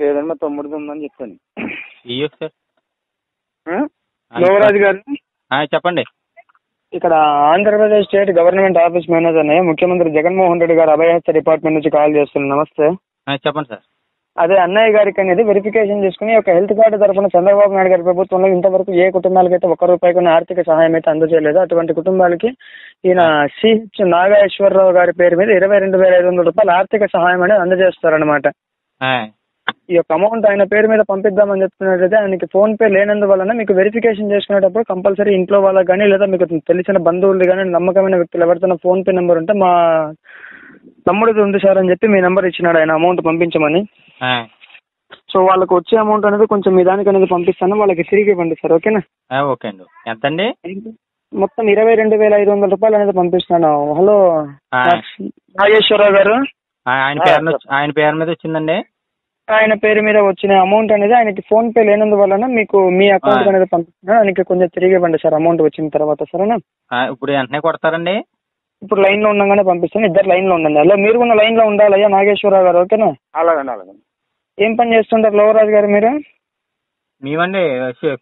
లేదండి మా తమ్ముడిది ఉందని చెప్పాను. యువరాజు గారు చెప్పండి. ఇక్కడ Andhra Pradesh state government office manager ని, ముఖ్యమంత్రి జగన్మోహన్ రెడ్డి గారు అభయహస్త డిపార్ట్మెంట్ నుంచి కాల్ చేస్తున్నాను. నమస్తే. చెప్పండి సార్. అదే అన్నయ్య గారికి అనేది వెరిఫికేషన్ చేసుకుని ఒక హెల్త్ కార్డు తరఫున చంద్రబాబు నాయుడు గారి ప్రభుత్వంలో ఇంతవరకు ఏ కుటుంబాలకైతే ఒక్క రూపాయికి ఆర్థిక సహాయం అయితే అందజేయలేదు. అటువంటి కుటుంబాలకి ఈయన సిహెచ్ నాగేశ్వరరావు గారి పేరు మీద 22,500 రూపాయలు ఆర్థిక సహాయం అనేది అందజేస్తారనమాట. ఈ యొక్క అమౌంట్ ఆయన పేరు మీద పంపిద్దామని చెప్తున్నట్లయితే ఆయనకి ఫోన్ పే లేనందువలన మీకు వెరిఫికేషన్ చేసుకునేటప్పుడు కంపల్సరీ ఇంట్లో వాళ్ళకి కానీ లేదా మీకు తెలిసిన బంధువులు కానీ నమ్మకమైన వ్యక్తులు ఎవరితో ఫోన్ పే నెంబర్ ఉంటే మా తమ్ముడిది ఉంది సార్ అని చెప్పి మీ నెంబర్ ఇచ్చినాడు ఆయన అమౌంట్ పంపించమని. సో వాళ్ళకి వచ్చే అమౌంట్ అనేది కొంచెం మీ దానికి అనేది పంపిస్తాను, వాళ్ళకి తిరిగి ఇవ్వండి సార్, ఓకేనా? ఓకే అండి. ఎంత అండి? మొత్తం 22,500 రూపాయలు అనేది పంపిస్తున్నాను. హలో నాగేశ్వరరావు గారు, ఆయన పేరు మీద వచ్చిందండి. ఆయన పేరు మీద వచ్చిన అమౌంట్ అనేది ఆయనకి ఫోన్ పే లేనందువలన మీకు మీ అకౌంట్ అనేది పంపిస్తున్నాను, ఆయనకి కొంచెం తిరిగి ఇవ్వండి సార్ అమౌంట్ వచ్చిన తర్వాత, సరేనా? ఇప్పుడు వెంటనే కొడతారండి, ఇప్పుడు లైన్ లో ఉండగానే పంపిస్తాను, ఇద్దరు లైన్ లో ఉండండి. అలా మీరు కూడా లైన్ లో ఉండాలి అయ్యా నాగేశ్వరరావు గారు, ఓకేనా? అలాగండి అలాగండి. ఏం పని చేస్తుంటారు లోవరాజు గారు మీరు? మేమండి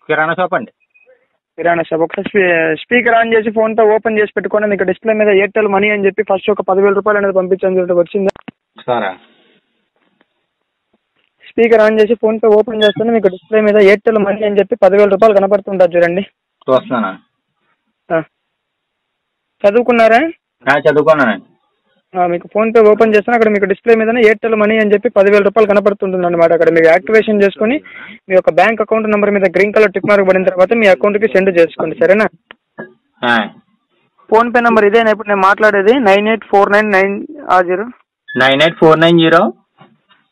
కిరాణా షాప్ అండి. కిరాణా షాప్. ఒకసారి స్పీకర్ ఆన్ చేసి ఫోన్ తో ఓపెన్ చేసి పెట్టుకోండి. మీకు డిస్ప్లే మీద ఎయిర్టెల్ మనీ అని చెప్పి ఫస్ట్ ఒక 10,000 రూపాయలు అనేది పంపించడానికి వచ్చిందా? సరే. స్పీకర్ ఆన్ చేసి ఫోన్ పే ఓపెన్ చేస్తాను, మీకు డిస్ప్లే మీద ఎయిర్టెల్ మనీ అని చెప్పి 10,000 రూపాయలు కనపడుతుంటారు, చూడండి. చదువుకున్నారా? చదువుకున్నానండి. మీకు ఫోన్ పే ఓపెన్ చేస్తాను, అక్కడ మీకు డిస్ప్లే మీద ఎయిర్టెల్ మనీ అని చెప్పి 10,000 రూపాయలు కనపడుతుంటుంది అనమాట. అక్కడ మీరు యాక్టివేషన్ చేసుకుని మీ యొక్క బ్యాంక్ అకౌంట్ నెంబర్ మీద గ్రీన్ కలర్ టిక్ మార్క్ పడిన తర్వాత మీ అకౌంట్ కి సెండ్ చేసుకోండి, సరేనా? ఫోన్ పే నెంబర్ ఇదేనా ఇప్పుడు నేను మాట్లాడేది? 984990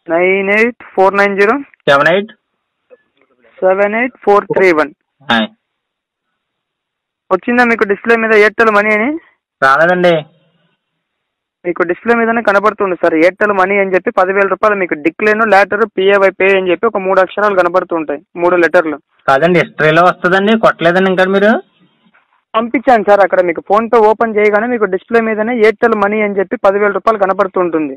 7849078431. వచ్చిందా మీకు డిస్ప్లే మీద ఎయిర్టెల్ మనీ అని? రాలేదండి. మీకు డిస్ప్లే మీదనే కనబడుతుంది సార్ ఎయిర్టెల్ మనీ అని చెప్పి 10,000 రూపాయలు మీకు డిక్లైన్ లెటర్ పిఏవై పే అని చెప్పి ఒక 3 అక్షరాలు కనబడుతుంటాయి, 3 లెటర్లు. కాదండి, హిస్టరీలో వస్తుందండి, కొట్టలేదండి ఇంకా. మీరు పంపించాను సార్, అక్కడ మీకు ఫోన్ పే ఓపెన్ చేయగానే మీకు డిస్ప్లే మీదనే ఎయిర్టెల్ మనీ అని చెప్పి 10,000 రూపాయలు కనబడుతుంటుంది.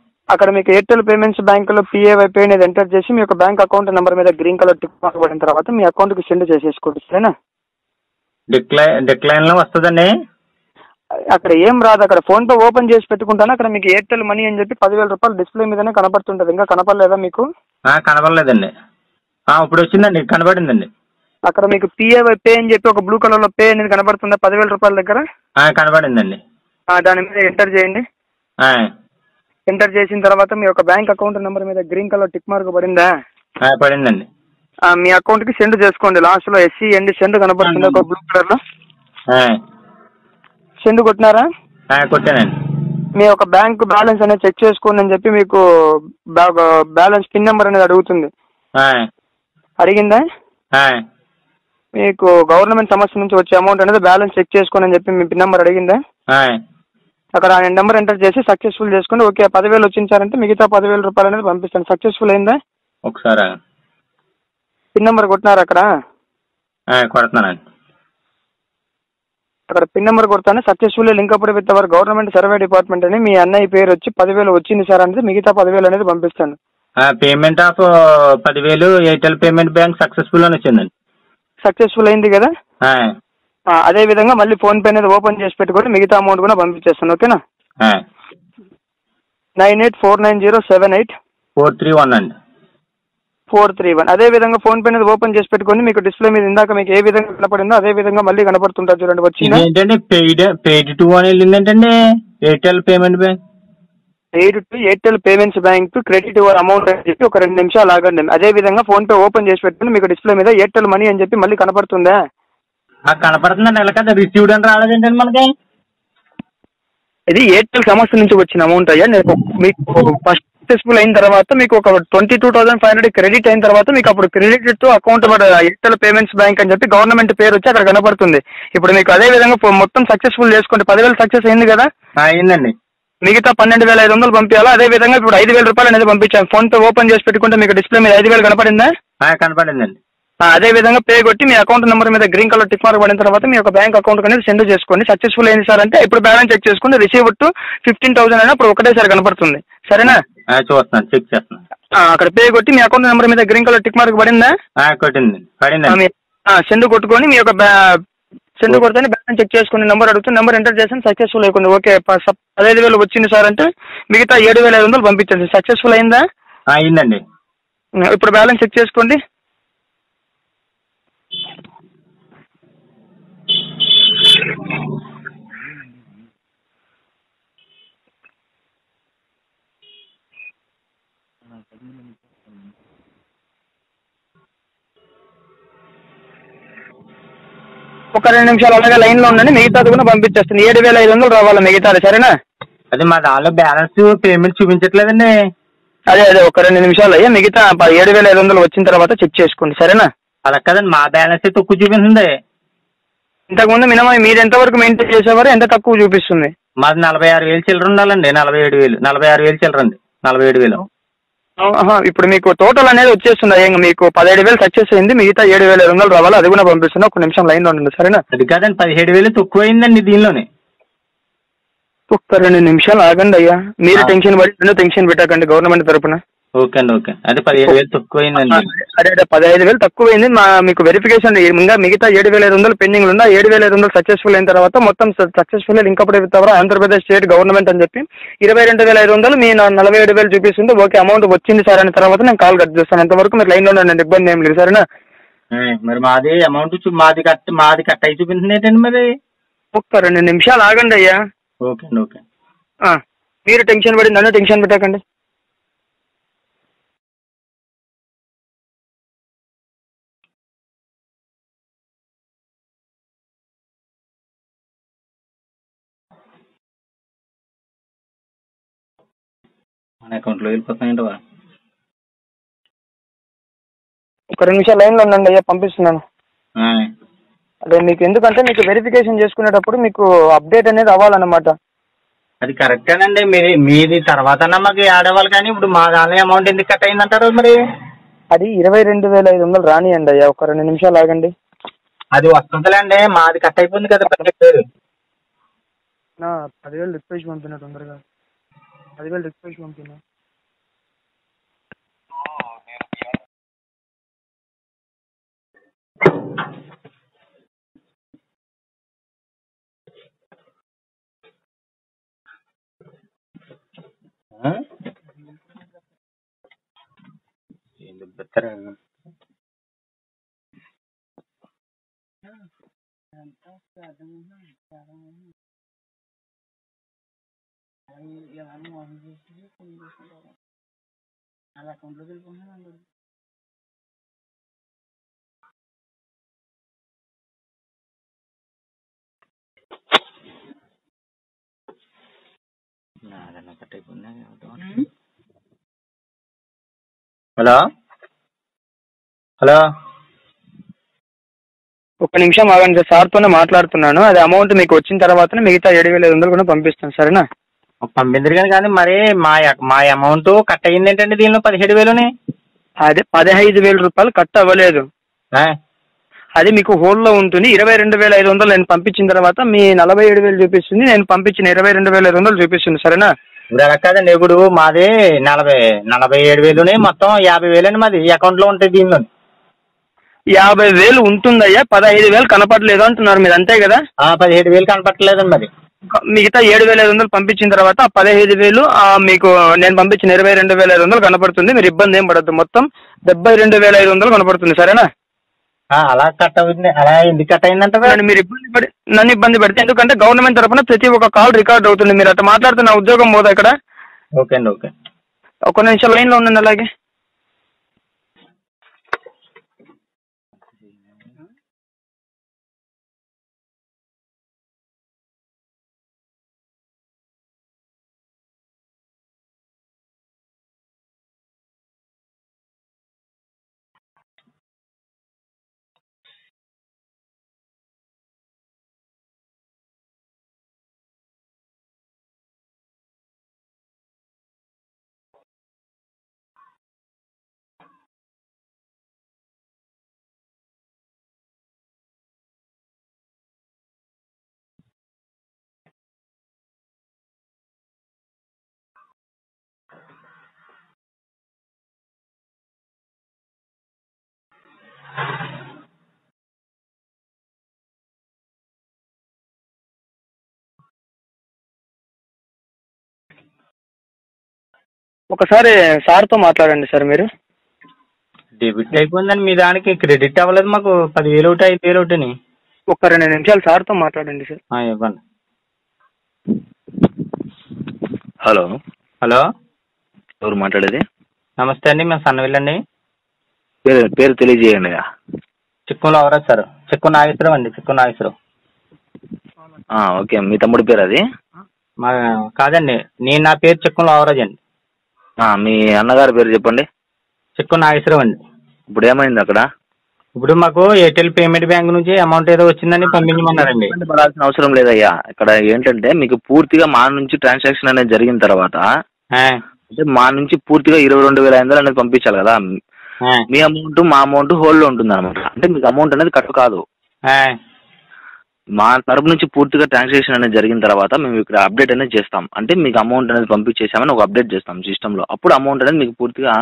అక్కడ మీకు ఎయిర్టెల్ పేమెంట్స్ బ్యాంక్ లో పిఏవై పే అనేది ఎంటర్ చేసి మీ యొక్క బ్యాంక్ అకౌంట్ నెంబర్ మీద గ్రీన్ కలర్ టిక్ మార్క్ పడిన తర్వాత మీ అకౌంట్ కి సెండ్ చేసేసుకోండి, సరేనా? డిక్లైన్ లో వస్తుందండి. అక్కడ ఏం రాదు, అక్కడ ఫోన్ పే ఓపెన్ చేసి పెట్టుకుంటాను, అక్కడ మీకు ఎయిర్టెల్ మనీ అని చెప్పి 10,000 రూపాయలు డిస్ప్లే మీదనే కనపడుతుంటది. ఇంకా కనపడలేదా మీకు? కనపడలేదండి. ఇప్పుడు వచ్చిందండి, కనపడిందండి. అక్కడ మీకు పిఏవై పే అని చెప్పి ఒక బ్లూ కలర్ లో పే అనేది కనపడుతుందా 10,000 రూపాయల దగ్గర? కనపడిందండి. దాని మీద ఎంటర్ చేయండి. ఎంటర్ చేసిన తర్వాత మీ యొక్క బ్యాంక్ అకౌంట్ నెంబర్ మీద గ్రీన్ కలర్ టిక్ మార్క్ పడిందా? పడిందండి. మీ అకౌంట్ కి సెండ్ చేసుకోండి. లాస్ట్ లో ఎస్సీ ఎండి సెండ్ కనపడుతుంది ఒక బ్లూ కలర్ లో. సెండ్ కొట్టినారా? కొట్టానండి. మీ యొక్క బ్యాంక్ బ్యాలెన్స్ అనేది చెక్ చేసుకోండి అని చెప్పి మీకు బ్యాలెన్స్ పిన్ నెంబర్ అనేది అడుగుతుంది, అడిగిందా? మీకు గవర్నమెంట్ సంస్థ నుంచి వచ్చే అమౌంట్ అనేది బ్యాలెన్స్ చెక్ చేసుకోండి అని చెప్పి మీ పిన్ నెంబర్ అడిగిందా? అక్కడ ఆయన నెంబర్ ఎంటర్ చేసి సక్సెస్ఫుల్ చేసుకోండి. ఓకే, 10,000 వచ్చింది సార్ అంటే మిగతా 10,000 రూపాయలు అనేది పంపిస్తాను. సక్సెస్ఫుల్ అయిందా? ఒకసారి పిన్ నెంబర్ కొట్టినారు అక్కడ కొడుతున్నానండి. అక్కడ పిన్ నెంబర్ కొడతాను, successfully link up with our government survey department అని మీ అన్నయ్య పేరు వచ్చి 10,000 వచ్చింది సార్ అనేది, మిగతా 10,000 అనేది పంపిస్తాను. Payment of 10,000 Airtel payment bank successful అని వచ్చిందండి. సక్సెస్ఫుల్ అయింది కదా, అదే విధంగా మళ్ళీ ఫోన్ పే అనేది ఓపెన్ చేసి పెట్టుకొని మిగతా అమౌంట్ కూడా పంపించేస్తాను. ఓకేనా? 9849078431 అండి. 431. అదే విధంగా ఫోన్ పే అనేది ఓపెన్ చేసి పెట్టుకొని మీకు డిస్ప్లే మీద ఇందాక మీకు ఏ విధంగా కనపడిందో అదే విధంగా మళ్ళీ కనపడుతుంటారు చూడండి. వచ్చిందండి Airtel payment bank Airtel payments bank credit your amount అని చెప్పి ఒక 2 నిమిషాలు ఆగండి. అదే విధంగా ఫోన్ పే ఓపెన్ చేసి పెట్టుకుని మీకు డిస్ప్లే మీద ఎయిర్టెల్ మనీ అని చెప్పి మళ్ళీ కనపడుతుందా? కనపడుతుందండి. ఎలా కదా రిసీవ్డ్ అని రాలేదండి మనకి. ఇది ఎయిర్టెల్ సంస్థ నుంచి వచ్చిన అమౌంట్ అయ్యా. నేను మీకు ఫస్ట్ సక్సెస్ఫుల్ అయిన తర్వాత మీకు ఒక 22,500 క్రెడిట్ అయిన తర్వాత మీకు అప్పుడు క్రెడిట్ తో అకౌంట్ ఎయిర్టెల్ పేమెంట్స్ బ్యాంక్ అని చెప్పి గవర్నమెంట్ పేరు వచ్చి అక్కడ కనపడుతుంది. ఇప్పుడు మీకు అదే విధంగా మొత్తం సక్సెస్ఫుల్ చేసుకోండి. 10,000 సక్సెస్ అయింది కదా, అయిందండి. మిగతా 12,500 పంపించాలా? అదే విధంగా ఇప్పుడు 5,000 రూపాయలు అనేది పంపించాను. ఫోన్ పే ఓపెన్ చేసి పెట్టుకుంటే మీకు డిస్ప్లే మీద 5,000 కనపడిందా? కనపడిందండి. అదే విధంగా పే కొట్టి మీ అకౌంట్ నెంబర్ మీద గ్రీన్ కలర్ టిక్ మార్క్ పడిన తర్వాత మీ యొక్క బ్యాంక్ అకౌంట్ అనేది సెండ్ చేసుకోండి. సక్సెస్ఫుల్ అయింది సార్ అంటే ఇప్పుడు బ్యాలెన్స్ చెక్ చేసుకుని రిసీవ్డ్ టు 15,000 అయినా ఇప్పుడు ఒకటేసారి కనపడుతుంది. సరేనా? చూస్తున్నాను, చెక్ చేస్తున్నాను. అక్కడ పే కొట్టి మీ అకౌంట్ నెంబర్ మీద గ్రీన్ కలర్ టిక్ మార్క్ పడిందా? పడింది. సెండ్ కొట్టుకొని మీ యొక్క సెండ్ కొడితే బ్యాలెన్స్ చెక్ చేసుకుని నెంబర్ అడుగుతుంది. నెంబర్ ఎంటర్ చేసి సక్సెస్ఫుల్ అయిపోయింది. ఓకే 15,000 వచ్చింది సార్ అంటే మిగతా 7,500 పంపించండి. సక్సెస్ఫుల్ అయిందా? అయిందండి. ఇప్పుడు బ్యాలెన్స్ చెక్ చేసుకోండి. ఒక 2 నిమిషాలు అలాగే లైన్ లో ఉండండి. మిగతాది కూడా పంపించేస్తుంది. 7,500 రావాలి మిగతాది. సరేనా? అదే మా దానిలో బ్యాలెన్స్ పేమెంట్ చూపించట్లేదండి. అదే అదే ఒక 2 నిమిషాలు అయ్యా. మిగతా 7,500 వచ్చిన తర్వాత చెక్ చేసుకోండి. సరేనా? అలా కదండి, మా బ్యాలెన్స్ తక్కువ చూపిస్తుంది. ఇంతకుముందు మినిమం మీరు ఎంత వరకు మెయింటైన్ చేసేవారు? ఎంత తక్కువ చూపిస్తుంది? మాది 46,000 చిల్లర ఉండాలండి. 47,000 47,000 చిల్లరండి. 47,000. ఇప్పుడు మీకు టోటల్ అనేది వచ్చేస్తుంది. అయ్యా మీకు 17,000 సక్సెస్ అయింది. మిగతా 7,500 రావాలి. అది కూడా పంపిస్తున్నా. ఒక నిమిషం లైన్ లో ఉండండి. సరేనా? అది కాదండి, 17,000 తక్కువ అయిందండి దీనిలోనే. ఒక్క 2 నిమిషాలు ఆగండి అయ్యా. మీరు టెన్షన్ పడి టెన్షన్ పెట్టకండి గవర్నమెంట్ తరఫున. ఓకే అండి. ఓకే, అదే 17,000 తక్కువ అయిందండి. అదే 15,000 తక్కువ అయింది. మీకు వెరిఫికేషన్ ఇంకా మిగతా 7,500 పెండింగ్ ఉందా? 7,500 సక్సెస్ఫుల్ అయిన తర్వాత మొత్తం successful link up with our Andhra Pradesh state government అని చెప్పి 22,500 మీ 47,000 చూపిస్తుంది. ఓకే అమౌంట్ వచ్చింది సార్ అనే తర్వాత నేను కాల్ కట్ చేస్తాను. అంతవరకు మీరు లైన్లో ఉండండి, ఇబ్బంది ఏం లేదు. సరేనా? మరి మాది అమౌంట్ మాది కట్ అయి చూపించింది ఏంటండి మరి. ఒక్క 2 నిమిషాలు ఆగండి అయ్యా. ఓకే అండి. ఓకే, మీరు టెన్షన్ పడి నన్ను టెన్షన్ పెట్టకండి. మన అకౌంట్లో వెళ్ళిపోతాయంట. ఒక 2 నిమిషాలు లైన్ లో ఉండండి అయ్యా, పంపిస్తున్నాను. అదే మీకు ఎందుకంటే మీకు వెరిఫికేషన్ చేసుకునేటప్పుడు మీకు అప్డేట్ అనేది అవ్వాలన్నమాట. అది కరెక్టేనండి. మీది తర్వాత మాకు యాడ్ అవ్వాలి, కానీ ఇప్పుడు మా దాని అమౌంట్ ఎందుకు కట్ అయిందంటారు మరి? అది 22,500 రానియండి అయ్యా. ఒక 2 నిమిషాలు ఆగండి. అది వస్తుందిలేండి, మాది కట్ అయిపోయింది కదా. 10,000 రిక్వెస్ట్ పంపిన తొందరగా. 10,000 రిక్వెస్ట్ పంపిన. హలో హలో, ఒక నిమిషం ఆగండి. సార్తోనే మాట్లాడుతున్నాను. అది అమౌంట్ మీకు వచ్చిన తర్వాత మిగతా 7,500 కూడా పంపిస్తాను. సరేనా? పంపించరు కానీ, కానీ మరి మా అమౌంట్ కట్ అయ్యింది ఏంటండి దీనిలో 17,000ని? అది 15,000 రూపాయలు కట్ అవ్వలేదు, అది మీకు హోల్లో ఉంటుంది. 22,500 నేను పంపించిన తర్వాత మీ 47,000 చూపిస్తుంది, నేను పంపించిన 22,500 చూపిస్తుంది. సరేనా? ఇప్పుడు అలా కాదండి, ఇప్పుడు మాది 47,000 మొత్తం 50,000 అండి మాది అకౌంట్ లో ఉంటాయి. దీనిలో 50,000 ఉంటుందయ్యా, 15,000 కనపడలేదు అంటున్నారు మీరు, అంతే కదా? 17,000 కనపడలేదండి మరి. మిగతా 7,500 పంపించిన తర్వాత 15,000 మీకు నేను పంపించిన 22,500 కనపడుతుంది. మీరు ఇబ్బంది ఏం పడద్దు, మొత్తం 72,500 కనపడుతుంది. సరేనా? అలా కట్ అవుతుంది. అలా ఎందుకు కట్ అయిందంటే మీరు ఇబ్బంది పడి నన్ను ఇబ్బంది పెడితే, ఎందుకంటే గవర్నమెంట్ తరఫున ప్రతి ఒక్క కాల్ రికార్డ్ అవుతుంది. మీరు అట్లా మాట్లాడుతున్న ఉద్యోగం పోదా ఇక్కడ? ఓకే అండి, ఓకే, ఒక నిమిషం లైన్లో ఉండండి. అలాగే ఒకసారి సార్తో మాట్లాడండి సార్. మీరు డెబిట్ అయిపోయిందండి, మీ దానికి క్రెడిట్ అవ్వలేదు మాకు. 10,000 ఒకటి, 5,000 ఒకటిని. ఒక 2 నిమిషాలు సార్తో మాట్లాడండి సార్. ఇవ్వండి. హలో హలో, ఎవరు మాట్లాడేది? నమస్తే అండి, మేము సన్నవిల్లండి. పేరు తెలియజేయండి. చిక్కు అవరాజ్ సార్. చిక్కు నాగేశ్వరం అండి, చిక్కు నాగేశ్వరం. ఓకే, మీ తమ్ముడి పేరు అది? మా కాదండి, నేను నా పేరు చిక్కు అవరాజ్ అండి. మీ అన్నగారి పేరు చెప్పండి. చిక్కు నాగేశ్వరం అండి. ఇప్పుడు ఏమైంది అక్కడ? ఇప్పుడు మాకు ఎయిర్టెల్ పేమెంట్ బ్యాంక్ నుంచి అమౌంట్ ఏదో వచ్చిందని పంపించమన్నారండి. పడాల్సిన అవసరం లేదయ్యా. ఇక్కడ ఏంటంటే మీకు పూర్తిగా మా నుంచి ట్రాన్సాక్షన్ అనేది జరిగిన తర్వాత అంటే మా నుంచి పూర్తిగా 22,500 అనేది పంపించాలి కదా. మీ అమౌంట్ మా అమౌంట్ హోల్డ్ లో ఉంటుంది అనమాట. అంటే మీకు అమౌంట్ అనేది కట్ కాదు. మా తరపు నుంచి పూర్తిగా ట్రాన్సాక్షన్ అనేది జరిగిన తర్వాత మేము ఇక్కడ అప్డేట్ అనేది చేస్తాం. అంటే మీకు అమౌంట్ అనేది పంపించేసామని ఒక అప్డేట్ చేస్తాం సిస్టంలో. అప్పుడు అమౌంట్ అనేది మీకు పూర్తిగా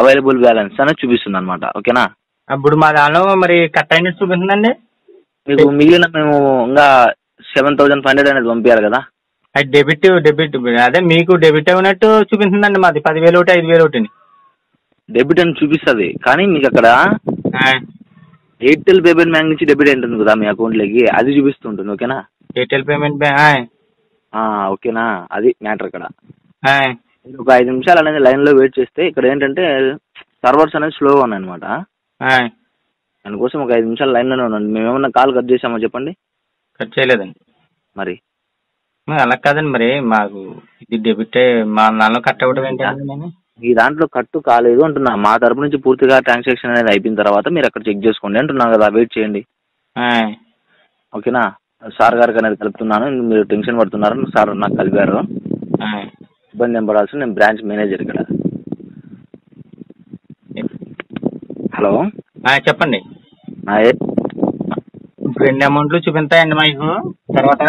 అవైలబుల్ బ్యాలెన్స్ అనేది చూపిస్తుంది అనమాట. ఓకేనా? అప్పుడు మా దానిలో మరి కట్ అయినట్టు చూపిస్తుందండి. మీకు మిగిలిన మేము ఇంకా 7,500 అనేది పంపించాలి కదా. అది డెబిట్ అదే మీకు డెబిట్ అయినట్టు చూపిస్తుందండి. మాది 10,000 ఒకటి, 5,000 ఒకటిని డెబిట్ అని చూపిస్తుంది. కానీ మీకు అక్కడ ఎయిర్టెల్ పేమెంట్ బ్యాంక్ నుంచి డెబిట్ ఉంటుంది కదా మీ అకౌంట్లోకి, అది చూపిస్తుంటుంది. ఓకేనా? Airtel payment bank. ఓకేనా? అది మ్యాటర్. ఇక్కడ ఒక 5 నిమిషాలు అనేది లైన్లో వెయిట్ చేస్తే, ఇక్కడ ఏంటంటే సర్వర్స్ అనేది స్లోగా ఉన్నాయన్నమాట. దానికోసం ఒక 5 నిమిషాలు లైన్లోనే ఉండండి. మేము ఏమన్నా కాల్ కట్ చేసామో చెప్పండి. కట్ చేయలేదండి. మరి అలా కాదండి, మరి మాకు ఇది డెబిట్ మా నాలో కట్ అవ్వడం ఏంటంటే నేను ఈ దాంట్లో కట్టు కాలేదు అంటున్నా. మా తరపు నుంచి పూర్తిగా ట్రాన్సాక్షన్ అనేది అయిపోయిన తర్వాత మీరు అక్కడ చెక్ చేసుకోండి అంటున్నా కదా. వెయిట్ చేయండి. ఓకేనా? సార్ గారికి అనేది కలుపుతున్నాను. మీరు టెన్షన్ పడుతున్నారు, సార్ నాకు కలిపారు, ఇబ్బంది ఏం పడాల్సి. నేను బ్రాంచ్ మేనేజర్ ఇక్కడ. హలో, చెప్పండి. ఇప్పుడు 2 అమౌంట్లు చూపిస్తాయండి మీకు. తర్వాత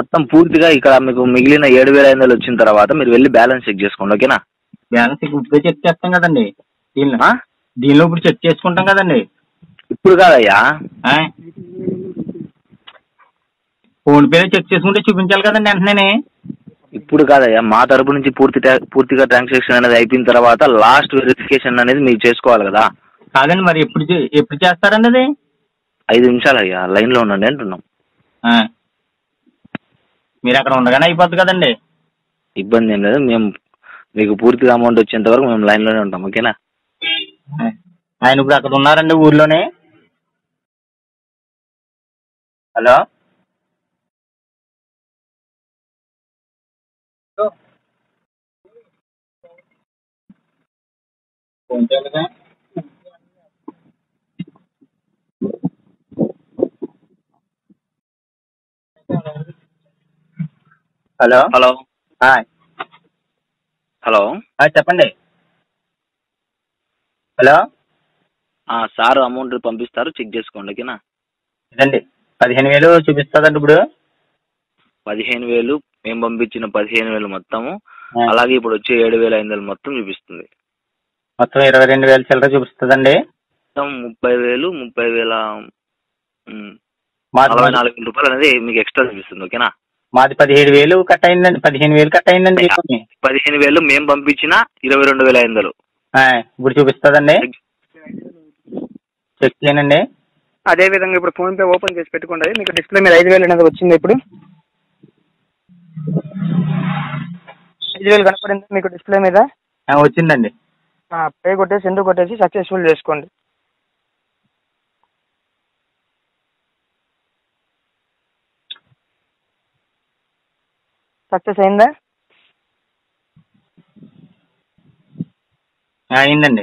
మొత్తం పూర్తిగా ఇక్కడ మీకు మిగిలిన 7,500 వచ్చిన తర్వాత మీరు వెళ్ళి బ్యాలెన్స్ చెక్ చేసుకోండి. ఓకేనా? బ్యాలెన్స్ ఇప్పుడు చెక్ చేస్తాం కదండి. దీనిలో ఇప్పుడు చెక్ చేసుకుంటాం కదండి. ఇప్పుడు కాదయ్యా, ఫోన్ పే చెక్ చేసుకుంటే చూపించాలి కదండి వెంటనే. ఇప్పుడు కాదయ్యా, మా తరపు నుంచి పూర్తిగా ట్రాన్సాక్షన్ అనేది అయిపోయిన తర్వాత లాస్ట్ వెరిఫికేషన్ అనేది మీరు చేసుకోవాలి కదా. కాదండి, మరి ఎప్పుడు చేస్తారండి అది? 5 నిమిషాలు అయ్యా, లైన్లో ఉండండి అంటున్నాం. మీరు అక్కడ ఉండగానే అయిపోద్ది కదండి. ఇబ్బంది ఏం లేదు, మేము మీకు పూర్తిగా అమౌంట్ వచ్చేంత వరకు మేము లైన్లోనే ఉంటాం. ఓకేనా? ఆయన ఇప్పుడు అక్కడ ఉన్నారండి, ఊర్లోనే. హలో, హలో హలో హలో చెప్పండి. హలో సార్ అమౌంట్ పంపిస్తారు చెక్ చేసుకోండి ఓకేనా. ఇదండి 15,000 చూపిస్తుందండి. ఇప్పుడు 15,000 మేము పంపించిన 15,000 మొత్తము, అలాగే ఇప్పుడు వచ్చే 7,500 మొత్తం చూపిస్తుంది. మొత్తం 22,000 చిల్లర చూపిస్తుందండి. 30,000 అనేది మీకు ఎక్స్ట్రా చూపిస్తుంది ఓకేనా. మాది 17,000 కట్ అయిందండి. 15,000 కట్ అయిందండి. 15,000 మేము పంపించిన 22,500 ఇప్పుడు చూపిస్తుందండి. చెక్ చేయండి. అదే విధంగా ఇప్పుడు ఫోన్ పే ఓపెన్ చేసి పెట్టుకోండి. మీకు డిస్ప్లే మీద 5,000 అనేది వచ్చింది. ఇప్పుడు 5,000 కనపడింది మీకు డిస్ప్లే మీద వచ్చిందండి. పే కొట్టేసి ఎందుకు కొట్టేసి సక్సెస్ఫుల్ చేసుకోండి. సక్సెస్ అయిందా? అయిందండి.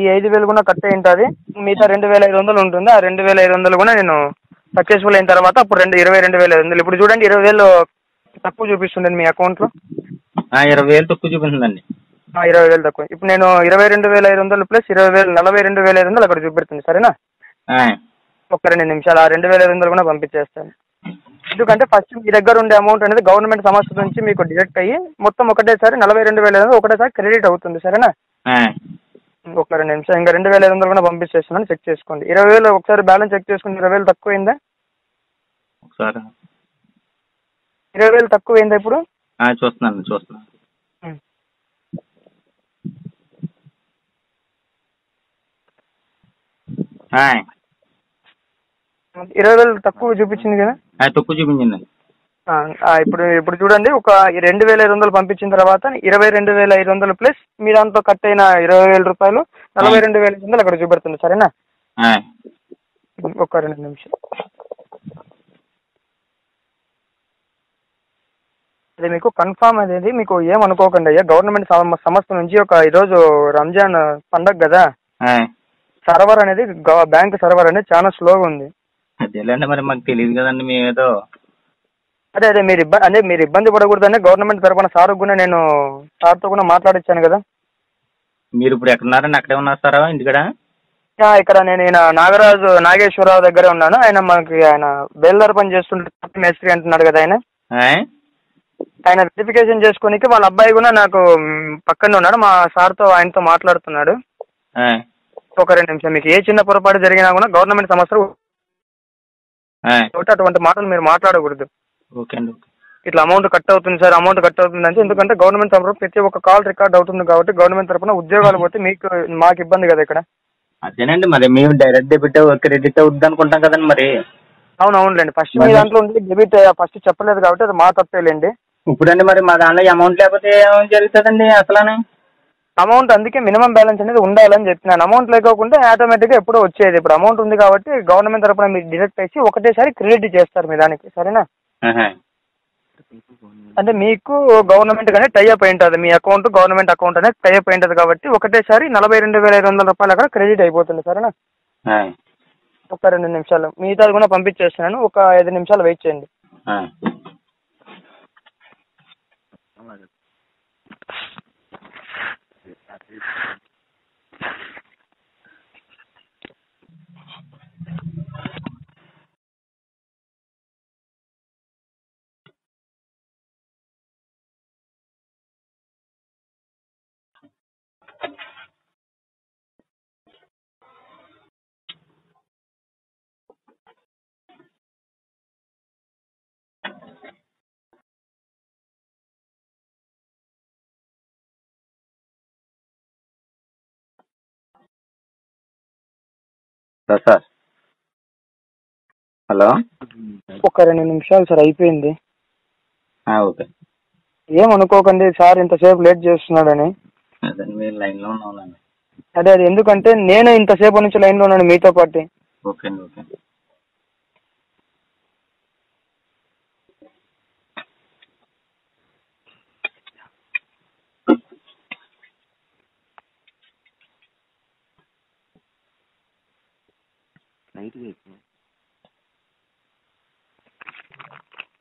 ఈ 5,000 కూడా కట్ అయి ఉంటుంది. మిగతా 2,500 ఉంటుంది. ఆ 2,500 కూడా నేను సక్సెస్ఫుల్ అయిన తర్వాత అప్పుడు 22,500. ఇప్పుడు చూడండి 20,000 తక్కువ చూపిస్తుందండి మీ అకౌంట్లో. 20,000 తక్కువ చూపిస్తుందండి. 20,000 తక్కువ. ఇప్పుడు నేను 22,500 ప్లస్ 20,000 42,500 అక్కడ చూపెడుతుంది. సరేనా? ఒక 2 నిమిషాలు ఆ 2,500 కూడా పంపించేస్తాను. ఎందుకంటే ఫస్ట్ మీ దగ్గర ఉండే అమౌంట్ అనేది గవర్నమెంట్ సంస్థ నుంచి మీకు డిడక్ట్ అయ్యి మొత్తం ఒకటేసారి 42,500 ఒకటేసారి క్రెడిట్ అవుతుంది. సరేనా? ఒక 2 నిమిషాలు ఇంకా 2,500 కూడా పంపించేస్తున్నాను. చెక్ చేసుకోండి. 20,000 ఒకసారి బ్యాలెన్స్ చెక్ చేసుకోండి. 20,000 తక్కువైందా? ఒకసారి 20,000 తక్కువైందా? ఇప్పుడు చూస్తున్నాను చూస్తున్నాను. ఇరవై 20,000 తక్కువ చూపించింది కదా? తక్కువ చూపించింది. ఇప్పుడు ఇప్పుడు చూడండి ఒక 2,500 పంపించిన తర్వాత 22,500 ప్లస్ మీ దాంట్లో కట్ అయిన 20,000 42,500 అక్కడ చూపెడుతుంది. సరేనా? ఒక 2 నిమిషాలు. అదే మీకు కన్ఫామ్ అనేది మీకు ఏమనుకోకండి అయ్యా. గవర్నమెంట్ సంస్థ నుంచి ఒక ఈరోజు రంజాన్ పండగ కదా, సర్వర్ అనేది బ్యాంక్ సర్వర్ అనేది చాలా స్లోగా ఉంది. అదేలేండి, మరి మాకు తెలియదు కదండి మేమేదో. అదే అదే మీరు ఇబ్బంది అంటే మీరు ఇబ్బంది పడకూడదని గవర్నమెంట్ తరఫున సార్ కూడా నేను సార్తో కూడా మాట్లాడిచ్చాను కదా. మీరు ఇప్పుడు ఎక్కడున్నారండి? అక్కడే ఉన్నారు సార్ ఇంటికాడ? ఇక్కడ నేను నాగేశ్వరరావు దగ్గర ఉన్నాను. ఆయన మనకి ఆయన బేల్దార్ పని చేస్తుంటే మేస్త్రి అంటున్నాడు కదా ఆయన. ఆయన వెరిఫికేషన్ చేసుకోనికి వాళ్ళ అబ్బాయి కూడా నాకు పక్కనే ఉన్నాడు. మా సార్తో ఆయనతో మాట్లాడుతున్నాడు. ఒక 2 నిమిషం. మీకు ఏ చిన్న పొరపాటు జరిగినా కూడా గవర్నమెంట్ సమస్య ఒకటి అటువంటి మాటలు మీరు మాట్లాడకూడదు. ఓకే అండి. ఇట్లా అమౌంట్ కట్ అవుతుంది సార్, అమౌంట్ కట్ అవుతుంది అంటే ఎందుకంటే గవర్నమెంట్ తరఫున ప్రతి ఒక్క కాల్ రికార్డ్ అవుతుంది కాబట్టి గవర్నమెంట్ తరఫున ఉద్యోగాలు పోతే మీకు మాకు ఇబ్బంది కదా ఇక్కడ. అదేనండి, మరి మేము డైరెక్ట్ డెబిట్ క్రెడిట్ అవుద్ది అనుకుంటాం కదండి మరి. అవునవునులేండి. ఫస్ట్ మీ దాంట్లో ఉంది డెబిట్ ఫస్ట్ చెప్పలేదు కాబట్టి అది మా తప్పేలేండి. ఇప్పుడండి మరి మా దానిలో అమౌంట్ లేకపోతే ఏమేమి జరుగుతుందండి అసలు? అమౌంట్ అందుకే మినిమం బ్యాలెన్స్ అనేది ఉండాలని చెప్తున్నాను. అమౌంట్ లేకోకుండా ఆటోమేటిక్గా ఎప్పుడో వచ్చేది. ఇప్పుడు అమౌంట్ ఉంది కాబట్టి గవర్నమెంట్ తరఫున మీరు డిడక్ట్ చేసి ఒకటేసారి క్రెడిట్ చేస్తారు మీ దానికి. సరేనా? అంటే మీకు గవర్నమెంట్ కానీ టైఅప్ అయి ఉంటుంది. మీ అకౌంట్ గవర్నమెంట్ అకౌంట్ అనేది టైఅప్ అయి ఉంటుంది కాబట్టి ఒకటేసారి 42,500 అక్కడ క్రెడిట్ అయిపోతుంది. సరేనా? ఒక 2 నిమిషాలు. మిగతా కూడా పంపించేస్తున్నాను. ఒక 5 నిమిషాలు వెయిట్ చేయండి. సార్ హలో, ఒక 2 నిమిషాలు సార్ అయిపోయింది. ఓకే, ఏమనుకోకండి సార్ ఇంతసేపు లేట్ చేస్తున్నాడని. లైన్లో ఉన్నానండి. అదే అదే ఎందుకంటే నేను ఇంతసేపు నుంచి లైన్లో ఉన్నాను మీతో పాటు. ఓకే అండి. ఓకే,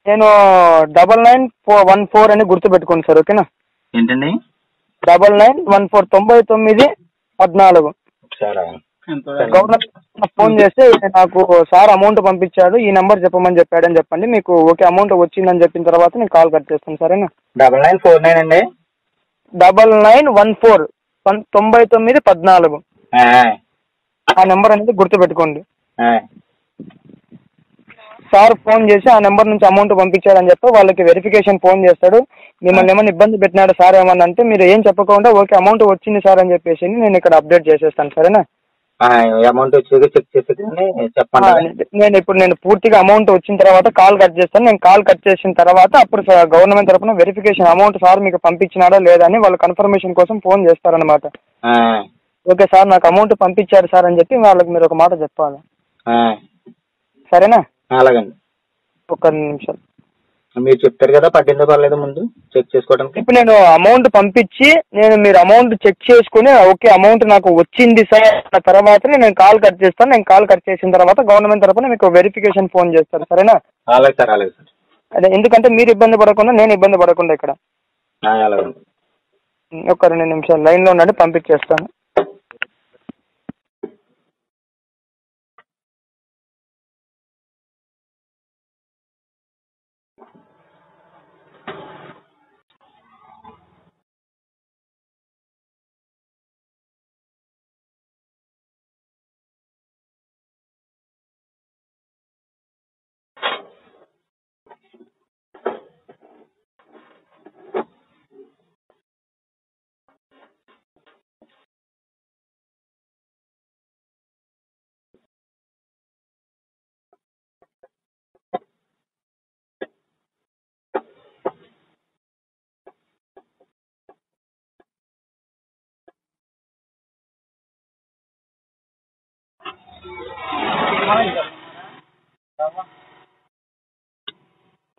నేను 99,414 అని గుర్తుపెట్టుకోండి సార్. ఓకేనా? ఏంటండి? 991499 14. గవర్నర్ ఫోన్ చేస్తే నాకు సార్ అమౌంట్ పంపించాడు ఈ నెంబర్ చెప్పమని చెప్పాడని చెప్పండి. మీకు ఓకే అమౌంట్ వచ్చిందని చెప్పిన తర్వాత నేను కాల్ కట్ చేస్తాను సరేనా. 9949 అండి 991499 14. ఆ నెంబర్ అనేది గుర్తుపెట్టుకోండి. సార్ ఫోన్ చేసి ఆ నెంబర్ నుంచి అమౌంట్ పంపించాడని చెప్పి వాళ్ళకి వెరిఫికేషన్ ఫోన్ చేస్తాడు. మిమ్మల్ని ఏమైనా ఇబ్బంది పెట్టినాడు సార్ ఏమన్నా అంటే మీరు ఏం చెప్పకుండా ఓకే అమౌంట్ వచ్చింది సార్ అని చెప్పేసి నేను ఇక్కడ అప్డేట్ చేసేస్తాను సరేనా. అమౌంట్ వచ్చేది చెక్ చేసేది చెప్పండి. నేను పూర్తిగా అమౌంట్ వచ్చిన తర్వాత కాల్ కట్ చేస్తాను. నేను కాల్ కట్ చేసిన తర్వాత అప్పుడు గవర్నమెంట్ తరఫున వెరిఫికేషన్ అమౌంట్ సార్ మీకు పంపించినాడా లేదా అని వాళ్ళు కన్ఫర్మేషన్ కోసం ఫోన్ చేస్తారనమాట. ఓకే సార్ నాకు అమౌంట్ పంపించారు సార్ అని చెప్పి వాళ్ళకి మీరు ఒక మాట చెప్పాలి సరేనా. అలాగండి ఒక నిమిషం మీరు చెప్తారు కదా పట్టిందో పర్లేదు ముందు చెక్ చేసుకోవడానికి. ఇప్పుడు నేను అమౌంట్ పంపించి మీరు అమౌంట్ చెక్ చేసుకుని ఓకే అమౌంట్ నాకు వచ్చింది సార్ అన్న తర్వాతనే నేను కాల్ కట్ చేస్తాను. నేను కాల్ కట్ చేసిన తర్వాత గవర్నమెంట్ తరఫున మీకు వెరిఫికేషన్ ఫోన్ చేస్తారు సరేనా. అలాగే సార్ అలాగే సార్. అదే ఎందుకంటే మీరు ఇబ్బంది పడకుండా నేను ఇబ్బంది పడకుండా ఇక్కడ. అలాగే ఒక 2 నిమిషాలు లైన్లో ఉండండి పంపించేస్తాను.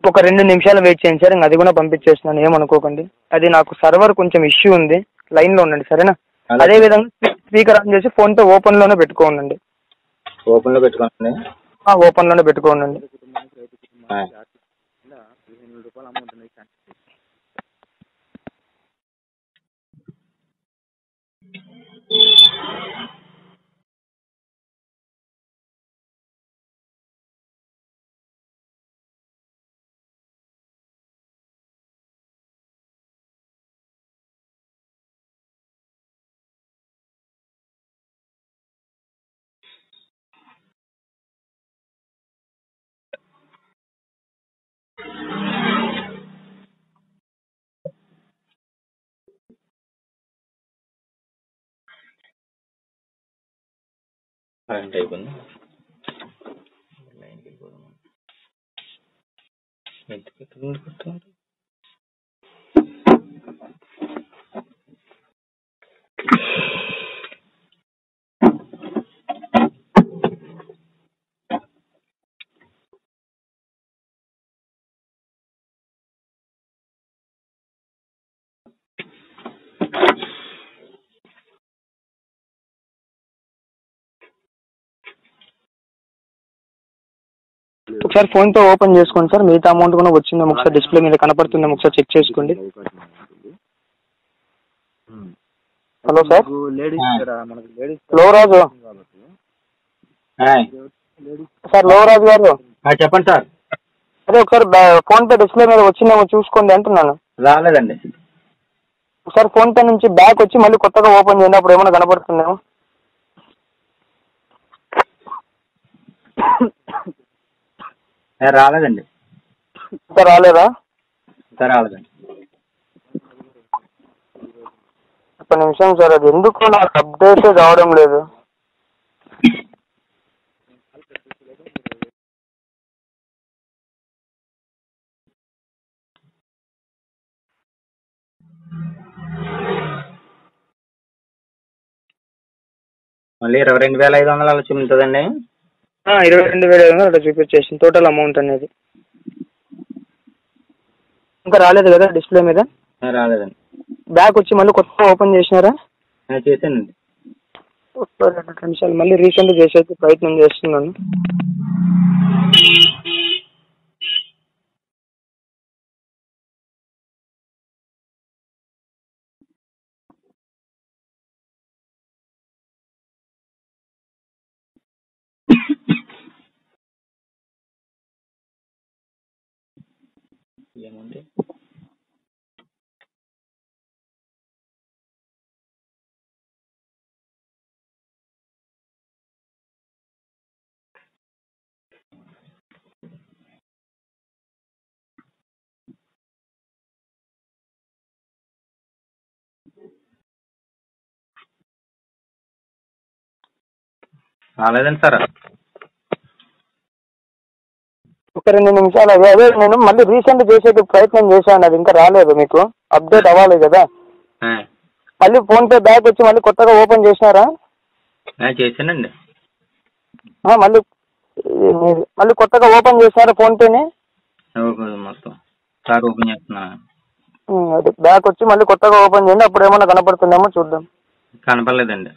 ఒక 2 నిమిషాలు వెయిట్ చేయండి సార్. అది కూడా పంపించేస్తున్నాను ఏమనుకోకండి. అది నాకు సర్వర్ కొంచెం ఇష్యూ ఉంది లైన్లో ఉండండి సరేనా. అదే విధంగా స్పీకర్ ఆన్ చేసి ఫోన్తో ఓపెన్లోనే పెట్టుకోండి. ఓపెన్లోనే పెట్టుకోండి. అయిపోయింది లైన్కి వెళ్ళిపోదాం. ఎందుకు ఒకసారి ఫోన్తో ఓపెన్ చేసుకోండి సార్. మిగతా అమౌంట్ కూడా వచ్చింది ఒకసారి డిస్ప్లే మీద కనపడుతుంది ఒకసారి చెక్ చేసుకోండి. హలో సార్ లోరాజు సార్ లోరాజు గారు చెప్పండి సార్. అదే ఒకసారి ఫోన్పే డిస్ప్లే మీద వచ్చిందేమో చూసుకోండి అంటున్నాను. రాలేదండి. ఒకసారి ఫోన్పే నుంచి బ్యాక్ వచ్చి మళ్ళీ కొత్తగా ఓపెన్ చేయండి అప్పుడు ఏమైనా కనపడుతుందేమో. రాలేదండి సార్. రాలేదా సార్? రాలేదండి. ఒక నిమిషం సార్ అది ఎందుకు నాకు అప్డేట్ కావడం లేదు. మళ్ళీ 22,500 అలా చూపించదండి. 22,500 అలా చూపించేసింది టోటల్ అమౌంట్ అనేది. ఇంకా రాలేదు కదా డిస్ప్లే మీద. రాలేదండి. బ్యాక్ వచ్చి మళ్ళీ కొత్త ఓపెన్ చేసినారా? చేశానండి. 2 నిమిషాలు మళ్ళీ రీసెంట్ చేసే ప్రయత్నం చేస్తున్నాను. যেমন రాలేదండి సార్ ఒక 2 నిమిషాలు అదే అదే నేను మళ్ళీ రీసెంట్ చేసే ప్రయత్నం చేశాను, అది ఇంకా రాలేదు, మీకు అప్డేట్ అవ్వాలి కదా. మళ్ళీ ఫోన్ పే బ్యాక్ వచ్చి మళ్ళీ కొత్తగా ఓపెన్ చేసినారా? చేశానండి. మళ్ళీ మళ్ళీ కొత్తగా ఓపెన్ చేసినారా ఫోన్ పేని? మొత్తం సార్ ఓపెన్ చేస్తున్నా, అదే బ్యాక్ వచ్చి మళ్ళీ కొత్తగా ఓపెన్ చేయండి, అప్పుడు ఏమైనా కనపడుతుందేమో చూద్దాం. కనపడలేదండి.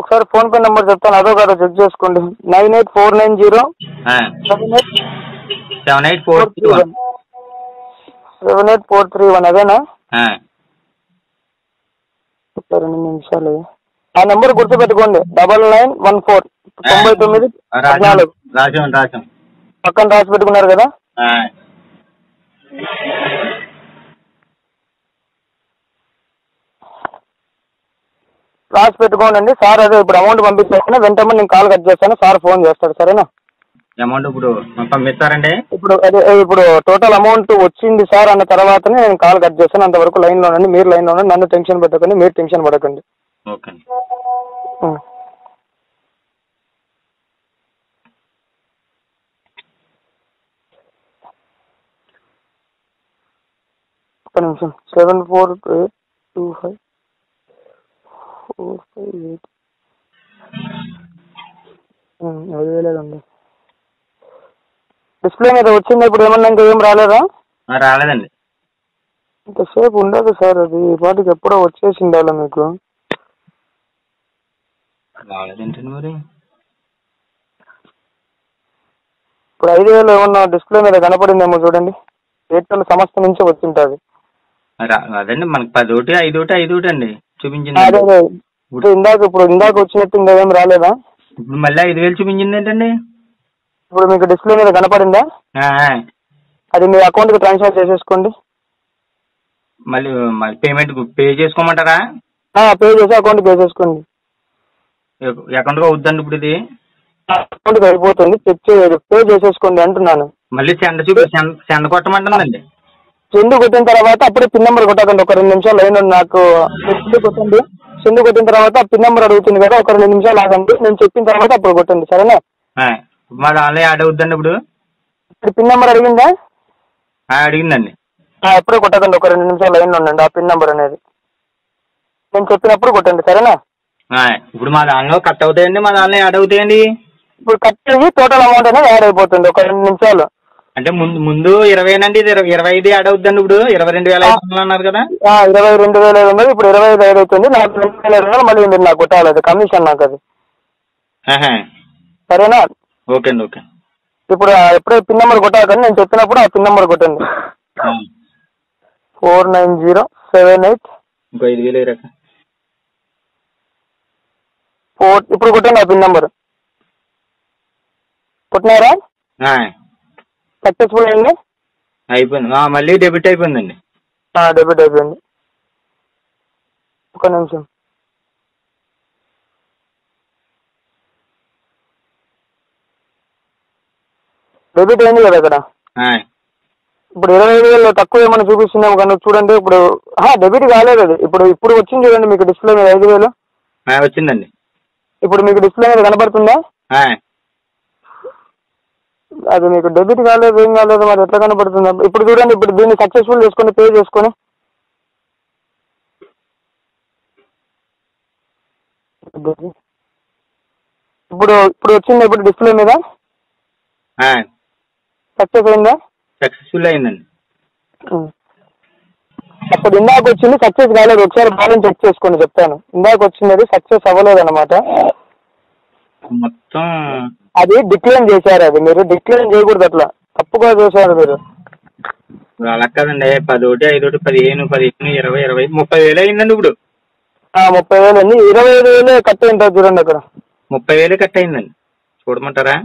ఒకసారి ఫోన్ పే నెంబర్ చెప్తాను, అదో కాదో చెక్ చేసుకోండి. 9849078431 అదేనా? ఒక 2 నిమిషాలు ఆ నెంబర్ గుర్తుపెట్టుకోండి, 9914 99 14. పక్కన రాసి పెట్టుకున్నారు కదా. రాసి పెట్టుకోండి సార్, అదే ఇప్పుడు అమౌంట్ పంపించేస్తాను, వెంటనే నేను కాల్ కట్ చేస్తాను, సార్ ఫోన్ చేస్తాడు, సరేనా? అమౌంట్ ఇప్పుడు పంపిస్తారండి. ఇప్పుడు అదే ఇప్పుడు టోటల్ అమౌంట్ వచ్చింది సార్ అన్న తర్వాతనే నేను కాల్ కట్ చేస్తాను, అంతవరకు లైన్లో ఉండండి, మీరు లైన్లో ఉండండి, నన్ను టెన్షన్ పెట్టకండి, మీరు టెన్షన్ పడకండి. ఓకే. ఒక్క నిమిషం. 74825 458 5,000 డిస్ప్లే మీద వచ్చిందా ఇప్పుడు? ఏమన్నా ఇంకా ఏం రాలేదా? రాలేదండి. ఇంతసేపు ఉండదు సార్, అది వాటికి ఎప్పుడో వచ్చేసి ఉండాలి, మీకు రాలేదండి మరి. ఇప్పుడు 5,000 ఏమన్నా డిస్ప్లే మీద కనపడిందేమో చూడండి, ఎయిర్టెల్ సంస్థ నుంచి వచ్చింటుంది అదండి. మనకి 10 ఒకటి 5 ఒకటి 5 ఒకటి అండి చూపించింది. ఇప్పుడు ఇందాక వచ్చినట్టు ఇంకా ఏం రాలేదా? ఇప్పుడు మళ్ళీ 5,000 చూపించింది ఏంటండి? ఇప్పుడు మీకు డిస్ప్లే మీద కనపడిందా? అది మీ అకౌంట్కి ట్రాన్స్ఫర్ చేసేసుకోండి. మళ్ళీ మళ్ళీ పేమెంట్ పే చేసుకోమంటారా? పే చేసి అకౌంట్ పే చేసుకోండి. అకౌంట్గా అవుద్దండి ఇప్పుడు ఇది? అకౌంట్కి అయిపోతుంది, చెక్ చేయాలి, పే చేసేసుకోండి అంటున్నాను. మళ్ళీ సెండ్ కొట్టమంటుందండి. చెండు కొట్టిన తర్వాత అప్పుడే పిన్ నెంబర్ కొట్టకండి, ఒక 2 నిమిషాలు లైన్ నాకు కొట్టండి. చెండు కొట్టిన తర్వాత పిన్ నెంబర్ అడుగుతుంది కదా, ఒక 2 నిమిషాలు ఆగండి, నేను చెప్పిన తర్వాత అప్పుడు కొట్టండి, సరేనా? ఇప్పుడు పిన్ నెంబర్ అడిగిందా? అడిగిందండి. ఎప్పుడే కొట్టకండి, ఒక 2 నిమిషాలు లైన్ ఉండండి, ఆ పిన్ నెంబర్ అనేది నేను చెప్పినప్పుడు కొట్టండి, సరేనా? ఇప్పుడు మా దానిలో కట్ అవుతాయండి, మా దానిలో యాడ్ అవుతాయండి. ఇప్పుడు కట్ అయ్యి టోటల్ అమౌంట్ అనేది యాడ్ అయిపోతుంది, ఒక 2 నిమిషాలు. అంటే ముందు 20నండి, 25 యాడ్ అవుతుందండి. ఇప్పుడు 22,500 అన్నారు కదా? 22,500 ఇప్పుడు 25,500 అవుతుంది, నాకు 2,500 మళ్ళీ మీరు నాకు కొట్టాలి, కమిషన్ నాకు అది, సరేనా? ఓకే అండి. ఓకే. ఇప్పుడు ఎప్పుడే పిన్ నెంబర్ కొట్టాలి, నేను చెప్పినప్పుడు ఆ పిన్ నెంబర్ కొట్టండి. 49078 ఇంకో 5,000 ఇప్పుడు కొట్టండి ఆ పిన్ నెంబర్. కొట్టినారా? సక్సెస్ఫుల్ అండి, అయిపోయింది. మళ్ళీ డెబిట్ అయిపోయిందండి. డెబిట్ అయిపోయింది. ఒక నిమిషం. డెబిట్ అయింది కదా ఇక్కడ. ఇప్పుడు 25,000 తక్కువ ఏమైనా చూపిస్తున్నాము కానీ చూడండి, ఇప్పుడు డెబిట్ కాలేదు అది. ఇప్పుడు ఇప్పుడు వచ్చింది చూడండి, మీకు డిస్ప్లే మీద 5,000 వచ్చిందండి. ఇప్పుడు మీకు డిస్ప్లే మీద కనబడుతుందా? అది మీకు డెబిట్ కాలేదు, ఏం కాలేదు, మరి ఎట్లా కనపడుతుంది? ఇప్పుడు చూడండి, ఇప్పుడు దీన్ని సక్సెస్ఫుల్ చేసుకొని పే చేసుకొని ఇప్పుడు ఇప్పుడు వచ్చింది. ఇప్పుడు డిస్ప్లే మీద సక్సెస్ అయిందా? సక్సెస్ఫుల్ అయిందండి. అప్పుడు ఇందాక వచ్చింది సక్సెస్ కాలేదు, ఒకసారి బ్యాలెన్స్ చెక్ చేసుకోండి చెప్తాను. ఇందాక వచ్చింది అది సక్సెస్ అవ్వలేదు అనమాట, మొత్తం అది డిక్లైన్ చేశారు. అది మీరు డిక్లైన్ చేయకూడదు, అట్లా తప్పుగా చేశారు మీరు. అలా కదండి, 10 ఒకటి 5 ఒకటి 15 15 20 20 30,000 అయిందండి. ఇప్పుడు 30,000 అండి. 25,000 కట్ అయింది చూడండి అక్కడ. 30,000 కట్ అయిందండి, చూడమంటారా?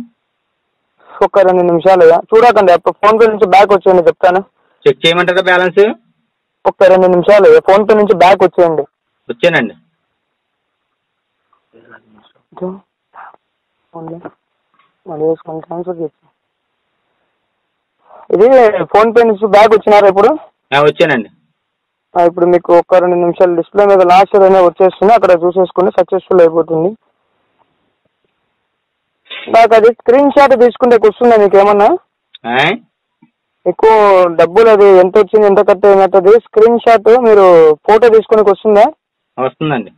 ఒక్క 2 నిమిషాలయ్యా చూడకండి ఫోన్ పే నుంచి బ్యాక్ వచ్చేయండి చెప్తాను చెక్ చేయమంటారా బ్యాలెన్స్ ఒక్క 2 నిమిషాలయ్యా ఫోన్ పే నుంచి బ్యాక్ వచ్చేయండి వచ్చేనండి ఇది ఫోన్ పే నుంచి బ్యాక్ వచ్చినారా ఇప్పుడు వచ్చానండి ఇప్పుడు మీకు ఒక్క 2 నిమిషాలు డిస్ప్లే మీద లాస్ట్ ఏదైనా వచ్చేస్తుంది అక్కడ చూసేసుకుని సక్సెస్ఫుల్ అయిపోతుంది నాకు అది స్క్రీన్ షాట్ తీసుకుంటే వస్తుందా మీకు ఏమన్నా ఎక్కువ డబ్బులు అది ఎంత వచ్చింది ఎంత ఖర్చు ఏమవుతుంది స్క్రీన్ షాట్ మీరు ఫోటో తీసుకునే వస్తుందా వస్తుందండి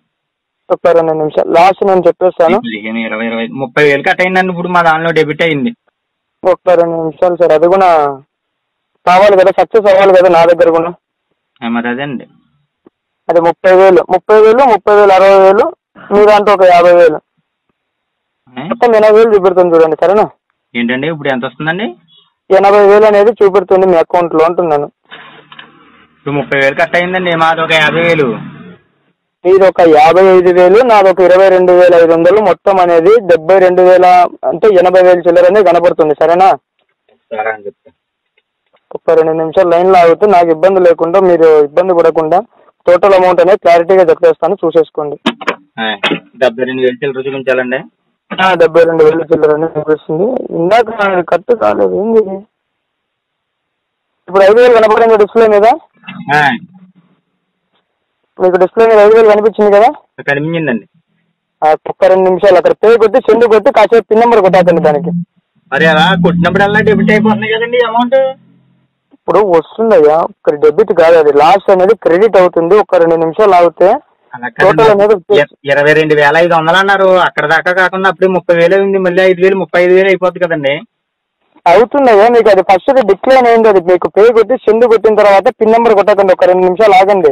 ఒక్క 2 నిమిషాలు లాస్ట్ నేను చెప్పేస్తాను 30,000 కట్ అయిందండి ఇప్పుడు మా దానిలో డెబిట్ అయింది ఒక్క 2 నిమిషాలు సార్ అది కూడా కావాలి కదా సక్సెస్ అవ్వాలి కదా నా దగ్గర కూడా మరి అదండి అది 30,000 60,000 మీ దాంట్లో ఒక 50,000 మొత్తం 80,000 చూపెడుతుంది చూడండి సరేనా ఏంటండి ఇప్పుడు ఎంత వస్తుందండి 80,000 అనేది చూపెడుతుంది మీ అకౌంట్ లో అంటున్నాను ఇప్పుడు 30,000 కట్ అయిందండి మాది ఒక 50,000 మీది ఒక 55,000 నాది ఒక 22,500 మొత్తం అనేది 72,000 అంటే 80,000 చిల్లర అనేది కనపడుతుంది సరేనా సరే అని చెప్తాను ఒక్క 2 నిమిషాలు లైన్లో ఆగుతూ నాకు ఇబ్బంది లేకుండా మీరు ఇబ్బంది పడకుండా టోటల్ అమౌంట్ అనేది క్లారిటీగా చెప్పేస్తాను చూసేసుకోండి 72,000 చిల్లర చూపించాలండి 72,000 చిల్లర అనేది చూపిస్తుంది ఇందాక కట్ కాలేదు ఏంది ఇప్పుడు 5,000 కనపడింది డిస్ప్లే మీద మీకు డిస్ప్లే మీద 5,000 కనిపించింది కదా కనిపించిందండి ఒక్క 2 నిమిషాలు అక్కడ పే కొట్టి సెండ్ కొట్టి కాసేపు పిన్ నెంబర్ కొట్టండి దానికి మరి అలా కొట్టినప్పుడల్లా డెబిట్ అయిపోతుంది కదండి అమౌంట్ ఇప్పుడు వస్తుందయ్యా ఇక్కడ డెబిట్ కాదు అది లాస్ట్ అనేది క్రెడిట్ అవుతుంది ఒక్క 2 నిమిషాలు ఆగితే టోటల్ అనేది 22,500 అన్నారు అక్కడ దాకా కాకుండా అప్పుడే 30,000 అయింది మళ్ళీ 5,000 35,000 అయిపోతుంది కదండి అవుతుందయ్యా మీకు అది ఫస్ట్ డిక్లైన్ అయింది అది మీకు పే కొట్టి సెండ్ కొట్టిన తర్వాత పిన్ నెంబర్ కొట్టకండి ఒక్క 2 నిమిషాలు ఆగండి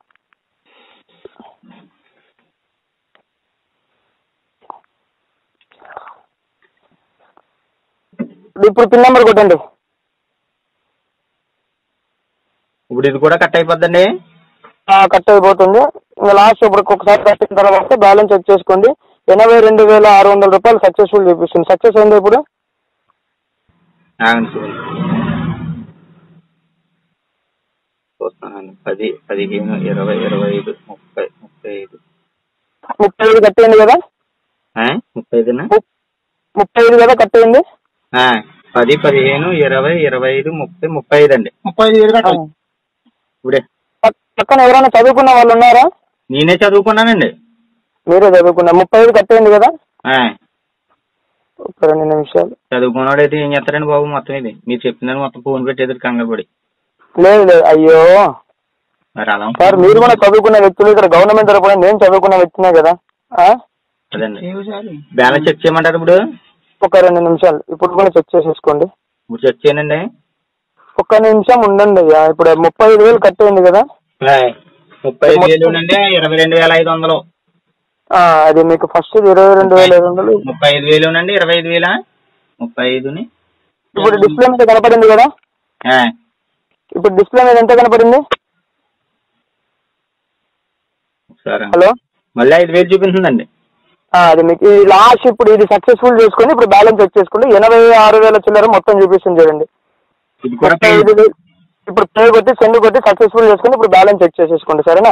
ఇప్పుడు పిన్ నెంబర్ కొట్టండి ఇప్పుడు ఇది కూడా కట్ అయిపోద్దండి కట్ అయిపోతుంది ఇంకా లాస్ట్ ఇప్పుడు ఒకసారి కట్టిన తర్వాత బ్యాలెన్స్ చెక్ చేసుకోండి 82,600 సక్సెస్ఫుల్ చూపిస్తుంది సక్సెస్ అయింది ఇప్పుడు చూస్తున్నాను 10, 15, 20, 25, 35 కట్ అయింది కదా 35 కదా కట్ అయింది 10, 15, 20, 25, 35 అండి 35,000 కట్ అయింది ఇప్పుడే పక్కన ఎవరైనా చదువుకున్న వాళ్ళు ఉన్నారా నేనే చదువుకున్నానండి మీరే చదువుకున్నా 35 కట్టేయండి కదా 2 నిమిషాలు చదువుకున్నాడు అయితే ఏం చేస్తారండి బాబు మొత్తం ఇది మీరు చెప్పిన మొత్తం ఫోన్ పెట్టేది కంగారు పడి లేదు లేదు అయ్యో సార్ మీరు కూడా చదువుకున్న వ్యక్తులు ఇక్కడ గవర్నమెంట్ తరపున నేను చదువుకున్న వ్యక్తినే కదా బ్యాలెన్స్ చెక్ చేయమంటారు ఇప్పుడు ఒక 2 నిమిషాలు ఇప్పుడు కూడా చెక్ చేసేసుకోండి ఇప్పుడు చెక్ చేయనండి ఒక్క 1 నిమిషం ఉండండి అయ్యా ఇప్పుడు 35,000 కట్ అయింది కదా 35,000 22,500 అది మీకు ఫస్ట్ 22,500 35,000 25,000 35 ఇప్పుడు డిస్ప్లే మీద కనపడింది కదా ఇప్పుడు డిస్ప్లే మీద ఎంత కనపడింది హలో మళ్ళీ 5,000 చూపించిందండి అది మీకు ఈ లాస్ట్ ఇప్పుడు ఇది సక్సెస్ఫుల్ చేసుకుని ఇప్పుడు బ్యాలెన్స్ చెక్ చేసుకోండి 86,000 చిల్లర మొత్తం చూపిస్తుంది చూడండి ఇప్పుడు పే కొట్టి సెండ్ కొట్టి సక్సెస్ఫుల్ చేసుకుని ఇప్పుడు బ్యాలెన్స్ చెక్ చేసేసుకోండి సరేనా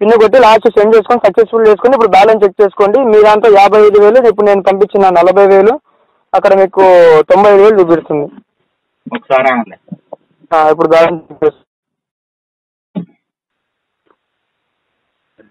పిన్ కొట్టి లాస్ట్ సెండ్ చేసుకొని సక్సెస్ఫుల్ చేసుకుని ఇప్పుడు బ్యాలెన్స్ చెక్ చేసుకోండి మీ దాంట్లో 55,000 ఇప్పుడు నేను పంపించిన 40,000 అక్కడ మీకు 90,000 చూపిస్తుంది ఇప్పుడు బ్యాలెన్స్ చెక్ చేస్తాను